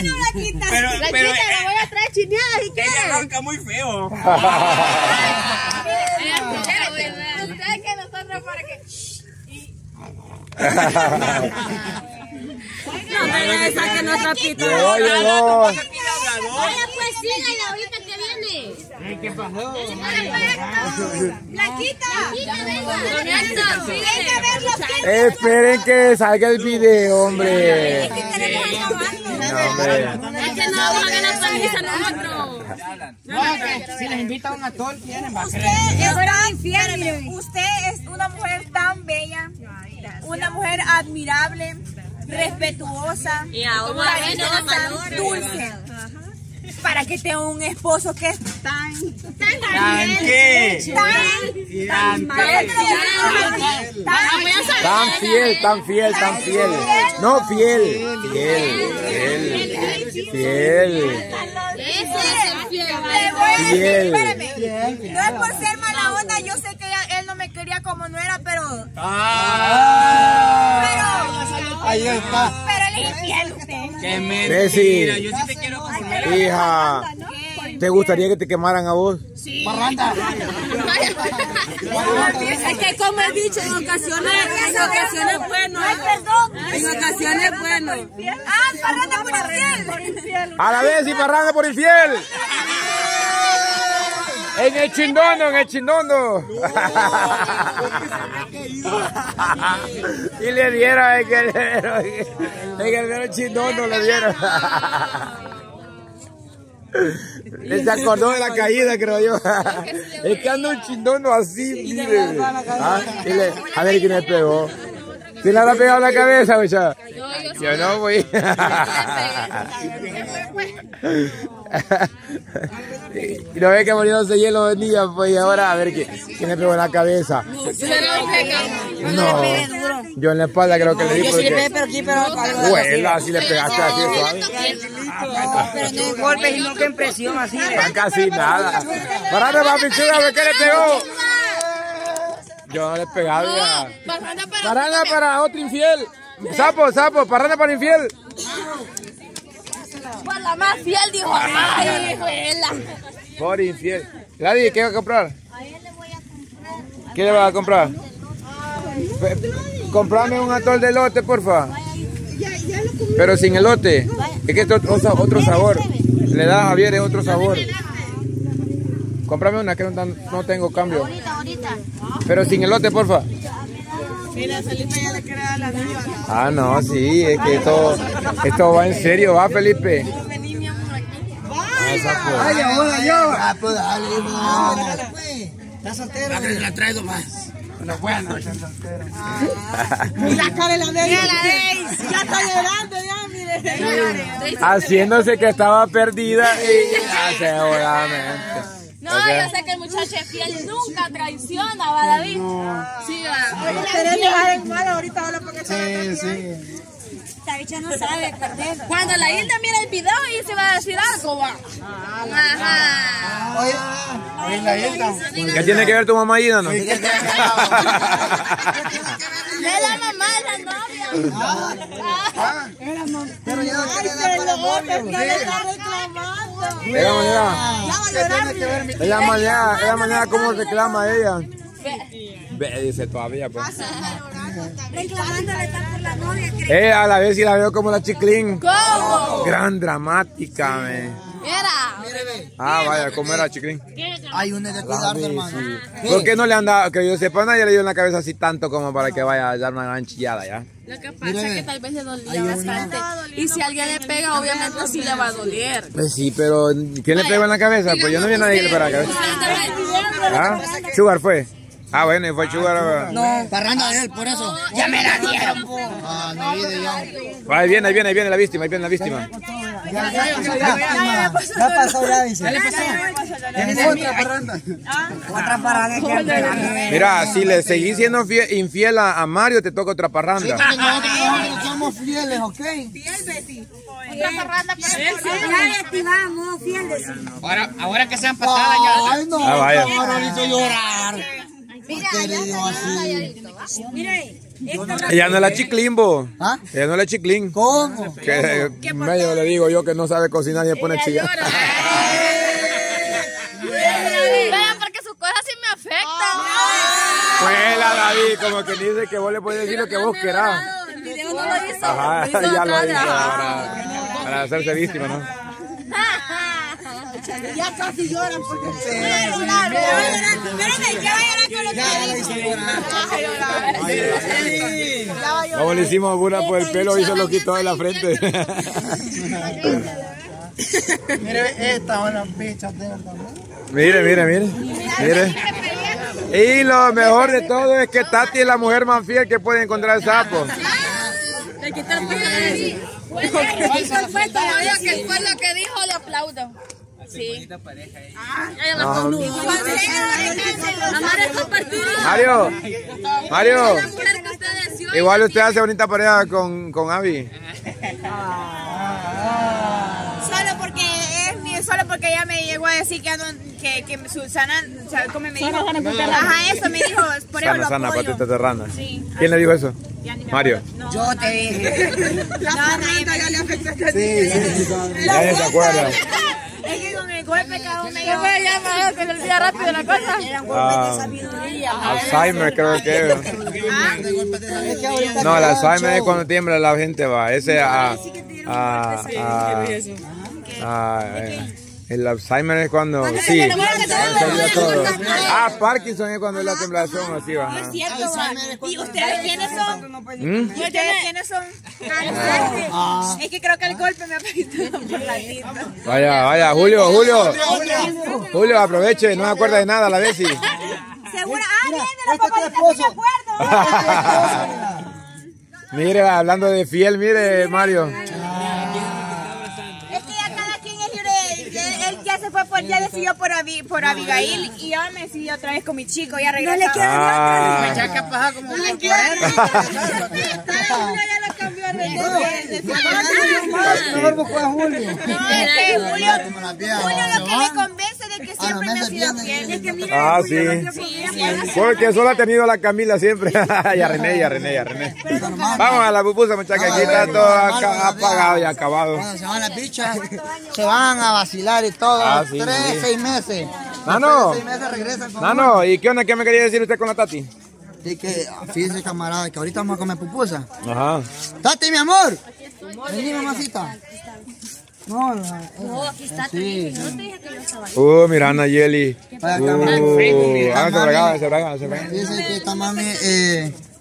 bueno, Blanquita. Pero la voy a traer chineada si quieres. Ella arranca muy feo. Usted que nosotros para que... No, pero le saquen los trapitos. Llegó. Oye, pues síganla ahorita que viene. ¿Qué pasó? Blanquita. Esperen que salga el video, hombre. Es que no vamos a ganar panguisa nosotros. Si les invitan una tol, tienen más. Usted es una mujer tan bella, una mujer admirable, respetuosa, cariñosa, dulce. Para que tenga un esposo que es tan fiel. No, fiel. Eso es fiel. No es por ser mala onda, yo sé que él no me quería como no era, pero... Ahí está. Pero él es infiel usted. Qué mentira, yo sí te quiero comer. Hija, ¿te gustaría que te quemaran a vos? Sí. Parranda. Es que como he dicho, en ocasiones bueno. Ah, parranda por infiel. A la vez y parranda por infiel. En el chindondo, Y le dieron el guerrero. Le acordó de la caída, creo yo. Es que anda un chindondo así, mire. A ver quién le pegó. ¿Quién le habrá pegado la cabeza, muchacha? Yo no, güey. Y lo ve que muriéndose hielo de día, pues ahora a ver quién le pegó en la cabeza. No, yo en la espalda creo que le di. Yo sí le pegué, pero aquí, pero... Bueno, así le pegaste así, pero no golpes y no que en presión así. Casi nada. Parate, papi, ¿qué le pegó? Yo no le he pegado. Parada para otro infiel. Sapo, parada para infiel. Por la más fiel, dijo. Ay, hijuela. Por infiel. Gladys, ¿qué va a comprar? A él le voy a comprar. ¿Qué le vas a comprar? Comprame un atol de elote, porfa. Pero sin elote. Es que esto es otro sabor. Le da a Javier, es otro sabor. Comprame una que no tengo cambio. Pero sin elote, porfa. Mira, Felipe ya le crea la niña. Ah, no, sí, es que esto va en serio, va, Felipe. Vení, mi amor, aquí. Ay, ahora yo. Ah, pues dale, está soltero. La trae más. Bueno, está soltero. Y la cara de la de ella. Ya está llorando, ya, mire. Haciéndose que estaba perdida. Seguramente. No, yo sé que el muchacho es fiel, nunca traiciona, va, David. No. Sí, va. Oye, querés dejar en mal ahorita, ahora porque se va. Sí. Esta bicha no sabe perder. Cuando la Hilda mira el video y se va a decir algo, va. Ajá. Oye, la Hilda. ¿Qué tiene que ver tu mamá, Hilda, no? ¿Qué tiene que ver? Es la mamá, la novia. Es la mamá. Pero ya no quiere dar para novio. ¿Qué le está reclamando? Ella mañana, cómo reclama ella. Ve, dice todavía, pues. Reclamándole por la novia. A la vez si la veo como la chiclín. ¿Cómo? Gran dramática, ve. Mira. Ah, vaya, ¿cómo era chiclín? Hay un de cuidarse, hermano. ¿Por qué no le han dado, que yo sepa, nadie le dio en la cabeza así tanto como para que vaya a dar una gran chillada, ya? Lo que pasa es que tal vez le dolía bastante. Y si alguien le pega, obviamente sí le va a doler. Pues sí, pero ¿quién le pegó en la cabeza? Pues yo no vi a nadie que le pegara la cabeza. ¿Ah? Sugar fue. Ah, bueno, fue Sugar. No, parranda de él, por eso. ¡Ya me la dieron! Ahí viene la víctima, Ya pasó, ya dice. Otra parranda. Otra parranda. Mira, si le seguís siendo infiel a Mario, te toca otra parranda. Sí, nosotros somos fieles, ¿ok? Fiel, Betty. Otra parranda para el corazón. Fiel, Betty. Ahora que sean patadas ya. Ay, no, ahora hizo llorar. Mira, allá está, mira ahí. Ella no es la chiclimbo. ¿Ah? Ella no es la chiclín. ¿Cómo? Que medio le digo yo que no sabe cocinar y se pone chillada. Vaya, porque sus cosas sí me afectan. Huela, David, como que dice que vos le puedes decir lo que vos querás. El video no lo hizo. Ajá, ya lo hizo. Para hacerse víctima, ¿no? Ya casi lloran porque no le hicimos burla por el pelo y se lo quitó de la frente. Mire, estas son las bichas de verdad. Mire. Y lo mejor de todo es que Tati es la mujer más fiel que puede encontrar el sapo. Le quitaron la nariz. Que fue lo que dijo, le aplaudo. Sí. Pareja, ¿eh? Mario, igual usted hace bonita pareja con Abby. Solo porque ella me llegó a decir que Susana, o sea, como me dijo, ajá, eso me dijo, por eso Susana, patita terrana. Sí. ¿Quién le dijo eso? Mario. No, yo te dije. No, yo le afecté a ti. Sí. Nadie se acuerda. Es que con el golpe cada uno me llama, se le olvida rápido la cosa. Eran golpes de sabiduría. Alzheimer creo que era. No, el Alzheimer es cuando tiembla la gente va. Ese el Alzheimer es cuando... Sí. Parkinson es cuando es la temblación así va. Es cierto. ¿Y ustedes quiénes son? Es que creo que el golpe me ha pegado por la tita. Vaya, Julio, aproveche, no se acuerda de nada la vez. Segura. Mira, la papá se acuerda. Mire, hablando de fiel, mire, Mario. Ya decidió por Abigail y ya me decidió otra vez con mi chico y arregló. No le quiero nada. No le quiero nada. Ya lo cambió Julio lo que me convence de que siempre me ha sido fiel. Es que mira, porque solo ha tenido a la Camila siempre. Y a René. Vamos a la pupusa, muchachos. Aquí está todo apagado y acabado. Se van las bichas, se van a vacilar y todo. 3, 6 meses. Nano, 6 meses regresan con Nano, ¿y qué onda que me quería decir usted con la Tati? Sí, que fíjese, camarada, que ahorita vamos a comer pupusa. Ajá. Tati, mi amor. Aquí estoy. Vení, mamacita. No, aquí está. Sí. No te dije que yo estaba ahí. Mira, Nayeli. Se bragaba. Dice que esta mami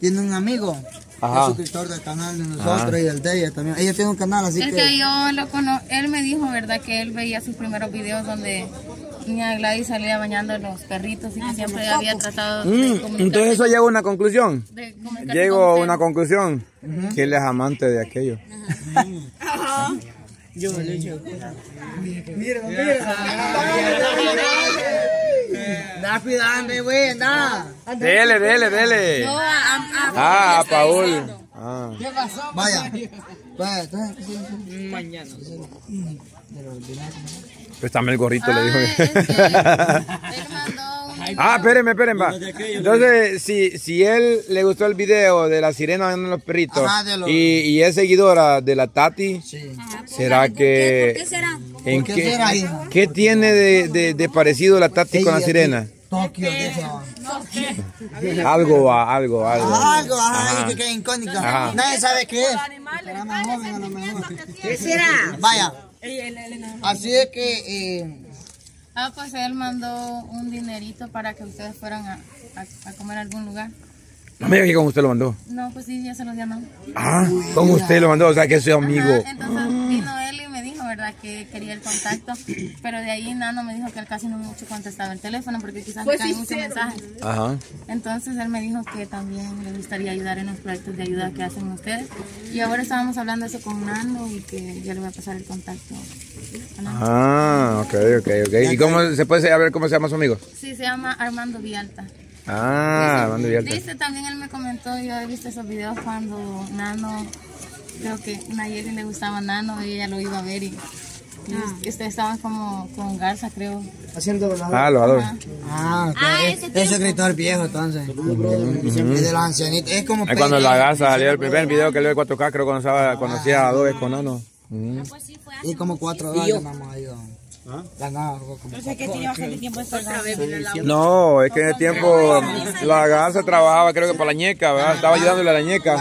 tiene un amigo. Ajá. Es suscriptor del canal de nosotros. Ajá. Y del de ella también. Ella tiene un canal, así es que yo lo conozco. Él me dijo, verdad, que él veía sus primeros videos donde niña Gladys salía bañando a los perritos y que siempre había tratado de comunicarse. Entonces eso llega a una conclusión. Llego a una conclusión. Que él es amante de aquello. Ajá. Yo le echo. Mira. Andá cuidándome, güey, andá. Dele. No, a Paul. ¿Qué pasó? Vaya. Mañana. Préstame el gorrito, le dijo. Espérenme, va. Entonces, si él le gustó el video de la sirena en los perritos y es seguidora de la Tati, ¿será que...? ¿Por qué será? ¿Qué tiene de parecido la Tati con la sirena? Tokio, algo que es incógnito. Nadie sabe qué es. ¿Qué será? Vaya. Así es que... pues él mandó un dinerito para que ustedes fueran a comer a algún lugar. No me digas que con usted lo mandó. No, pues sí, ya se los llamó. Con usted lo mandó, o sea que soy amigo. Entonces vino él y me dijo, ¿verdad? Que quería el contacto, pero de ahí Nano me dijo que él casi no mucho contestaba el teléfono porque quizás le caen muchos mensajes. Ajá. Entonces él me dijo que también le gustaría ayudar en los proyectos de ayuda que hacen ustedes. Y ahora estábamos hablando eso con Nano y que yo le voy a pasar el contacto. Ok. ¿Y cómo se puede saber cómo se llama su amigo? Sí, se llama Armando Vialta. Armando Vialta. Dice también, él me comentó, yo he visto esos videos cuando Nano, creo que Nayeli le gustaba Nano y ella lo iba a ver y Ustedes estaban como con Garza, creo. Haciendo velador. Ah, lo adoro. Ah, es escritor viejo, entonces. Es de los ancianitos. Es como. Es cuando la Garza salió el primer video que le dio 4K, creo que conocía a Adobe con Nano. Y como 4 años, mamá. No, es que en el tiempo la Garza trabajaba, creo que para la ñeca, ¿verdad? Estaba ayudándole a la ñeca.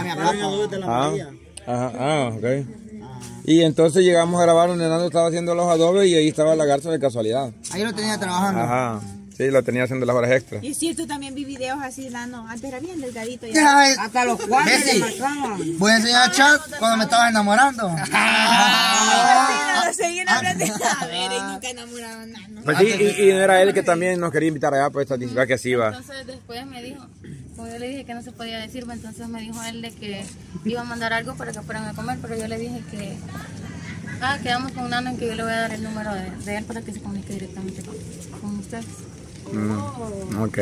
Ah, ok. Y entonces llegamos a grabar donde Nando estaba haciendo los adobes y ahí estaba la Garza de casualidad. Ahí lo tenía trabajando. Ajá. Sí, lo tenía haciendo las horas extras. Y sí, tú también vi videos así, Nano. Antes era bien delgadito. Ya. Ay, hasta los cuatro. Voy a enseñar a Chuck cuando me estabas enamorando. Y no era él que también nos quería invitar allá, pues que así iba. Entonces después me dijo, como yo le dije que no se podía decir, entonces me dijo él de que iba a mandar algo para que fueran a comer, pero yo le dije que quedamos con Nano en que yo le voy a dar el número de él para que se comunique directamente con ustedes. Ok.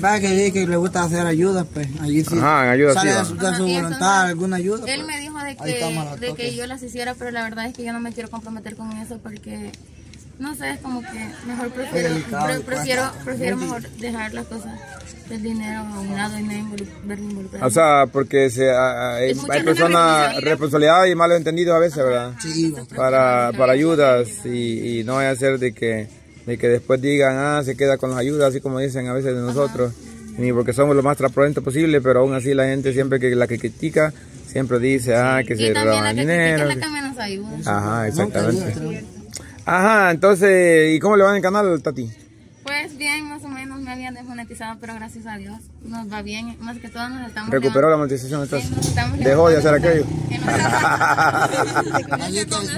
Para que le gusta hacer ayudas, pues allí sí. Ajá, ayudas. Sale de su voluntad, alguna ayuda. Él me dijo de que yo las hiciera, pero la verdad es que yo no me quiero comprometer con eso porque no sé, es como que mejor prefiero mejor dejar las cosas del dinero a un lado y no involucrarme. O sea, porque hay personas responsabilidad y malos entendidos a veces, ¿verdad? Sí. Para ayudas y no vaya a ser de que después digan, se queda con las ayudas, así como dicen a veces de nosotros, ni porque somos lo más transparentes posible, pero aún así la gente siempre que la que critica, siempre dice, que se roban dinero. Y también la que critica es la que menos ayuda. Ajá, exactamente. Ajá, entonces, ¿y cómo le va en el canal, Tati? Pues bien, más o menos me habían desmonetizado, pero gracias a Dios nos va bien, más que todo nos estamos... ¿Recuperó la monetización entonces? ¿Dejó de hacer aquello?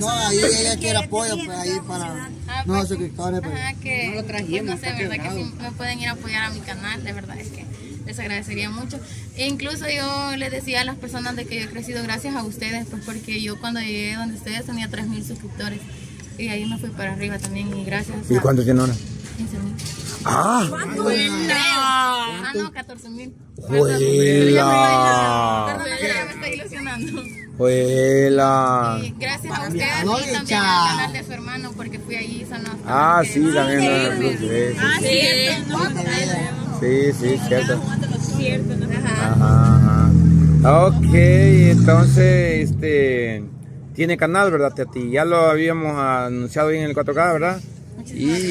No, ahí ella quiere apoyo ahí para nuevos suscriptores. Ajá, que no sé, verdad que sí me pueden ir a apoyar a mi canal, de verdad es que les agradecería mucho. E incluso yo les decía a las personas de que yo he crecido gracias a ustedes, pues porque yo cuando llegué donde ustedes tenía 3000 suscriptores. Y ahí me fui para arriba también, y gracias. ¿Y cuánto tiene ahora? 15.000. ¡Ah! ¿Cuánto? Ah, no, 14.000. ¡Huela! Perdón, ya me estoy ilusionando. ¡Huela! Y gracias a ustedes y también al canal de su hermano, porque fui allí y sanó. Ah, sí, también. Ah, cierto. Sí, cierto. Cierto, ¿no? Ajá. Ok, entonces, tiene canal, ¿verdad, Tati? Ya lo habíamos anunciado bien en el 4K, ¿verdad? Muchísimas gracias.